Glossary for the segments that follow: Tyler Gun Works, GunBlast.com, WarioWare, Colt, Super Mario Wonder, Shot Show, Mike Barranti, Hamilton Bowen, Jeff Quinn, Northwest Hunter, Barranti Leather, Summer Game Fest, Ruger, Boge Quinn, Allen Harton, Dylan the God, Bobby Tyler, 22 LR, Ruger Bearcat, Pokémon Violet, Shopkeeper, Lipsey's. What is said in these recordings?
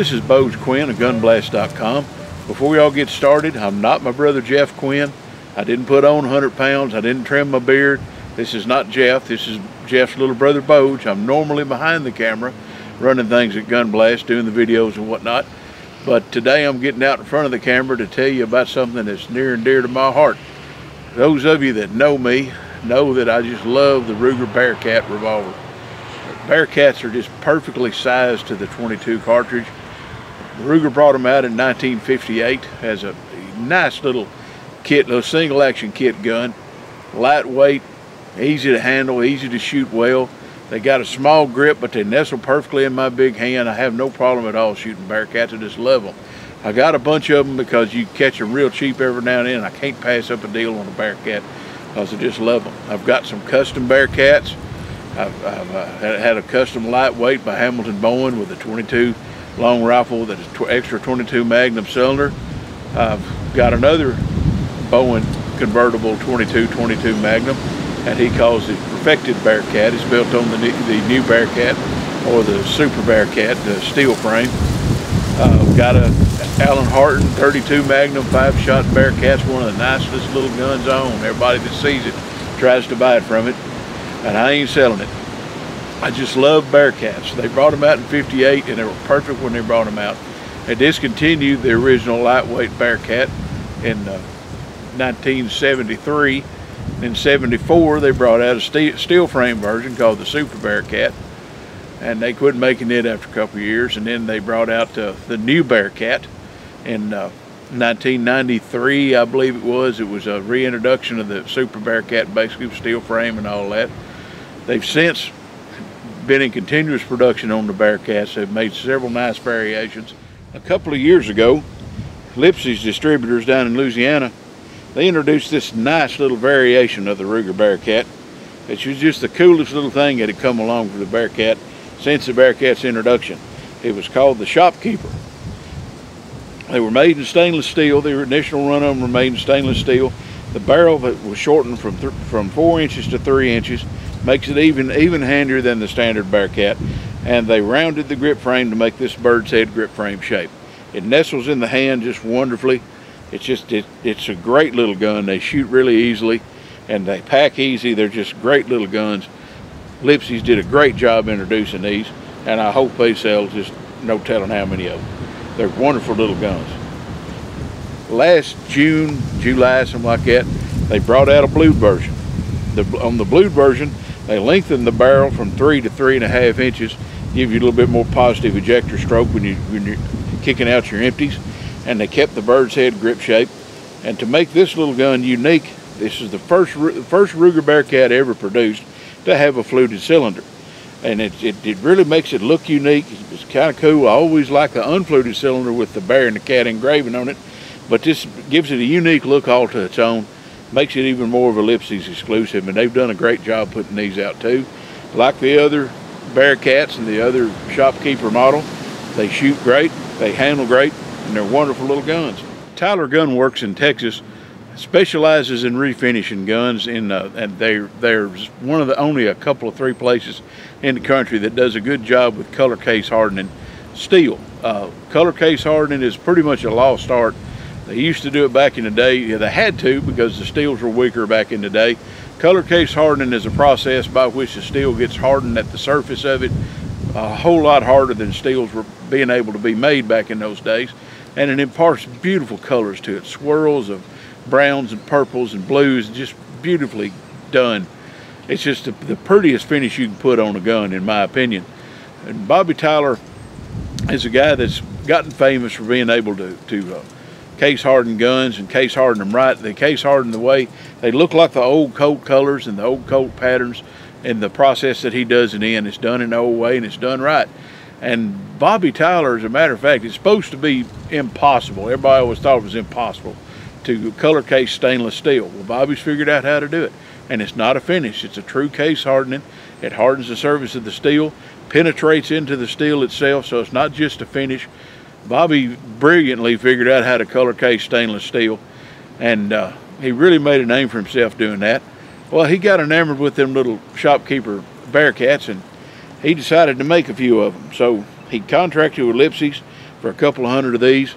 This is Boge Quinn of GunBlast.com. Before we all get started, I'm not my brother Jeff Quinn. I didn't put on 100 pounds. I didn't trim my beard. This is not Jeff. This is Jeff's little brother Boge. I'm normally behind the camera running things at GunBlast, doing the videos and whatnot. But today I'm getting out in front of the camera to tell you about something that's near and dear to my heart. Those of you that know me know that I just love the Ruger Bearcat revolver. Bearcats are just perfectly sized to the .22 cartridge. Ruger brought them out in 1958 as a nice little kit, little single action kit gun. Lightweight, easy to handle, easy to shoot well. They got a small grip, but they nestle perfectly in my big hand. I have no problem at all shooting Bearcats at this level. I got a bunch of them because you catch them real cheap every now and then. I can't pass up a deal on a Bearcat because I just love them. I've got some custom Bearcats. I've had a custom lightweight by Hamilton Bowen with a .22 long rifle that is extra .22 Magnum cylinder. I've got another Bowen convertible .22 Magnum, and he calls it perfected Bearcat. It's built on the new Bearcat, or the Super Bearcat, the steel frame. I've got a Allen Harton 32 Magnum 5-shot Bearcat's one of the nicest little guns on. Everybody that sees it tries to buy it from it, and I ain't selling it. I just love Bearcats. They brought them out in 58, and they were perfect when they brought them out. They discontinued the original lightweight Bearcat in 1973. In 74, they brought out a steel frame version called the Super Bearcat, and they quit making it after a couple of years. And then they brought out the new Bearcat in 1993, I believe it was. It was a reintroduction of the Super Bearcat, basically with steel frame and all that. They've since been in continuous production on the Bearcats. They've made several nice variations. A couple of years ago, Lipsey's distributors down in Louisiana, they introduced this nice little variation of the Ruger Bearcat. It was just the coolest little thing that had come along for the Bearcat since the Bearcat's introduction. It was called the Shopkeeper. They were made in stainless steel. The initial run of them were made in stainless steel. The barrel was shortened from 4 inches to 3 inches, makes it even handier than the standard Bearcat. And they rounded the grip frame to make this bird's head grip frame shape. It nestles in the hand just wonderfully. It's a great little gun. They shoot really easily, and they pack easy. They're just great little guns. Lipsey's did a great job introducing these, and I hope they sell just no telling how many of them. They're wonderful little guns. Last June, July, something like that, they brought out a blued version. On the blued version, they lengthened the barrel from 3 to 3.5 inches, give you a little bit more positive ejector stroke when you're kicking out your empties. And they kept the bird's head grip shape. And to make this little gun unique, this is the first Ruger Bearcat ever produced to have a fluted cylinder. And it really makes it look unique. It's kind of cool. I always like the unfluted cylinder with the bear and the cat engraving on it, but this gives it a unique look all to its own. Makes it even more of a Lipsey's exclusive, and they've done a great job putting these out too. Like the other Bearcats and the other Shopkeeper model, they shoot great, they handle great, and they're wonderful little guns. Tyler Gun Works in Texas specializes in refinishing guns, and there's one of the only a couple of three places in the country that does a good job with color case hardening steel. Color case hardening is pretty much a lost art. They used to do it back in the day. Yeah, they had to because the steels were weaker back in the day. Color case hardening is a process by which the steel gets hardened at the surface of it a whole lot harder than steels were being able to be made back in those days. And it imparts beautiful colors to it, swirls of browns and purples and blues, just beautifully done. It's just the prettiest finish you can put on a gun, in my opinion. And Bobby Tyler is a guy that's gotten famous for being able to case harden guns and case harden them right. They case harden the way they look like the old Colt colors and the old Colt patterns, and the process that he does in the end is done in the old way and it's done right. And Bobby Tyler, as a matter of fact, it's supposed to be impossible. Everybody always thought it was impossible to color case stainless steel. Well, Bobby's figured out how to do it. And it's not a finish, it's a true case hardening. It hardens the surface of the steel, penetrates into the steel itself, so it's not just a finish. Bobby brilliantly figured out how to color case stainless steel, and he really made a name for himself doing that. Well, he got enamored with them little Shopkeeper Bearcats, and he decided to make a few of them. So he contracted with Lipsey's for a couple of hundred of these,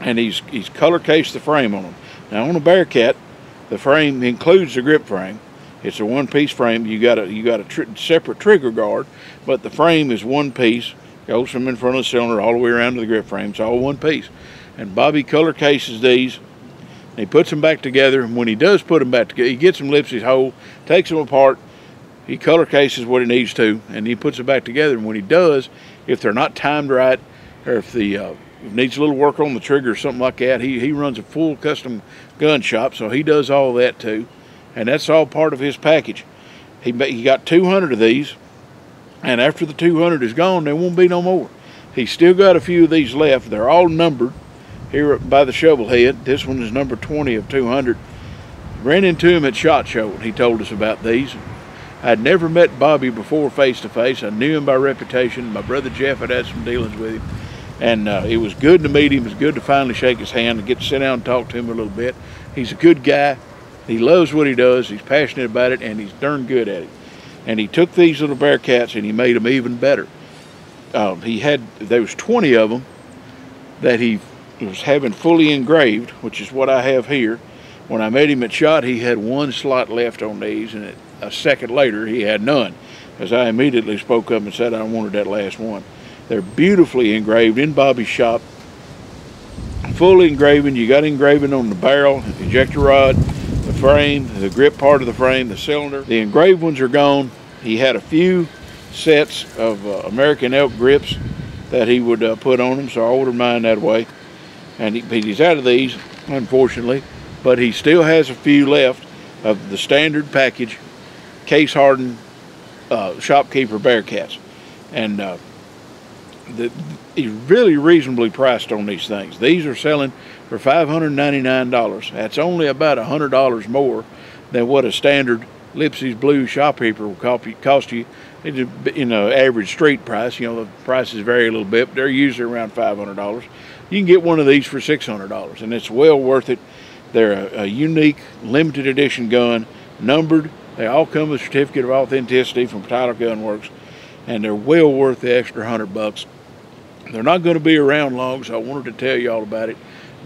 and he's color cased the frame on them. Now on a Bearcat, the frame includes the grip frame. It's a one-piece frame. You got a separate trigger guard, but the frame is one piece. Goes from in front of the cylinder all the way around to the grip frame. It's all one piece. And Bobby color cases these. And he puts them back together. And when he does put them back together, he gets them Lipsey's whole, takes them apart. He color cases what he needs to, and he puts them back together. And when he does, if they're not timed right, or if the needs a little work on the trigger or something like that, he runs a full custom gun shop, so he does all that too. And that's all part of his package. He got 200 of these, and after the 200 is gone, there won't be no more. He's still got a few of these left. They're all numbered here by the shovel head. This one is number 20 of 200. Ran into him at Shot Show, and he told us about these. I'd never met Bobby before face to face. I knew him by reputation. My brother Jeff had had some dealings with him, and it was good to meet him. It was good to finally shake his hand and get to sit down and talk to him a little bit. He's a good guy. He loves what he does, he's passionate about it, and he's darn good at it. And he took these little Bearcats and he made them even better. There was 20 of them that he was having fully engraved, which is what I have here. When I met him at SHOT, he had one slot left on these, and a second later he had none, as I immediately spoke up and said I wanted that last one. They're beautifully engraved in Bobby's shop. Full engraving, you got engraving on the barrel, ejector rod, the frame, the grip part of the frame, the cylinder. The engraved ones are gone. He had a few sets of American elk grips that he would put on them, so I ordered mine that way. And he's out of these, unfortunately, but he still has a few left of the standard package, case-hardened Shopkeeper Bearcats. And he's really reasonably priced on these things. These are selling for $599. That's only about $100 more than what a standard Lipsey's Blue Shopkeeper will cost you in an average street price. You know, the prices vary a little bit, but they're usually around $500. You can get one of these for $600, and it's well worth it. They're a unique, limited edition gun, numbered. They all come with a certificate of authenticity from Tyler Gun Works, and they're well worth the extra $100. They're not going to be around long, so I wanted to tell you all about it.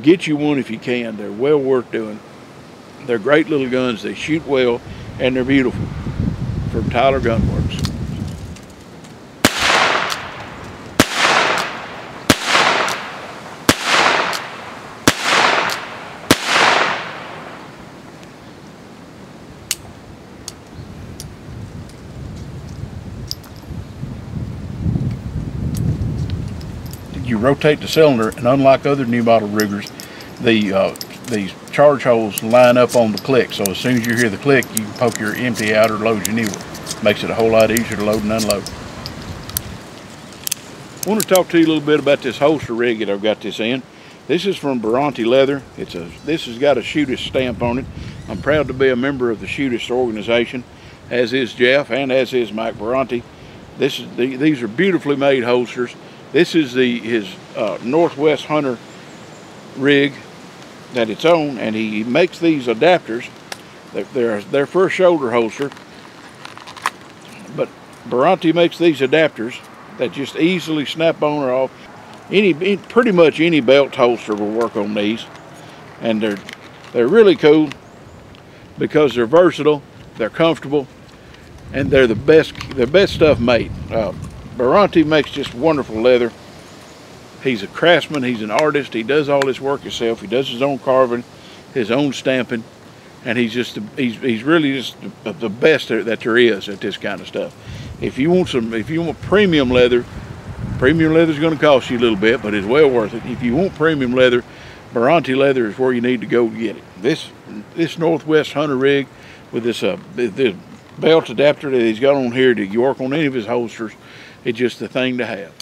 Get you one if you can. They're well worth doing. They're great little guns. They shoot well, and they're beautiful. From Tyler Gun Works. Rotate the cylinder, and unlike other new model Rugers, these charge holes line up on the click, so as soon as you hear the click, you can poke your empty out or load your new one. Makes it a whole lot easier to load and unload. I want to talk to you a little bit about this holster rig that I've got this in. This is from Barranti Leather. This has got a Shootist stamp on it. I'm proud to be a member of the Shootist organization, as is Jeff and as is Mike Barranti. These are beautifully made holsters. This is his Northwest Hunter rig that it's on, and he makes these adapters. They're for a shoulder holster, but Barranti makes these adapters that just easily snap on or off. Pretty much any belt holster will work on these, and they're really cool because they're versatile, they're comfortable, and they're the best stuff made. Barranti makes just wonderful leather. He's a craftsman, he's an artist, he does all his work himself, he does his own carving, his own stamping, and he's really just the best that there is at this kind of stuff. If you want premium leather is going to cost you a little bit, but it's well worth it. If you want premium leather, Barranti Leather is where you need to go get it. This Northwest Hunter rig with this belt adapter that he's got on here to work on any of his holsters, it's just the thing to have.